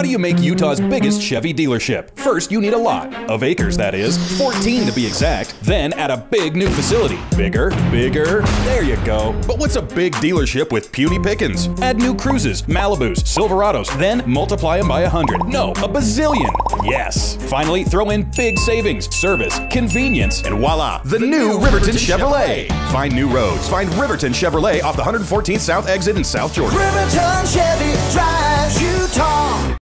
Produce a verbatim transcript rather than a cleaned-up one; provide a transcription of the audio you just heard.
How do you make Utah's biggest Chevy dealership? First, you need a lot of acres, that is, fourteen to be exact, then add a big new facility. Bigger, bigger, there you go. But what's a big dealership with puny pickings? Add new Cruises, Malibus, Silverados, then multiply them by a hundred. No, a bazillion, yes. Finally, throw in big savings, service, convenience, and voila, the, the new, new Riverton, Riverton Chevrolet. Chevrolet. Find new roads, find Riverton Chevrolet off the one hundred fourteenth South exit in South Georgia. Riverton Chevy drives Utah.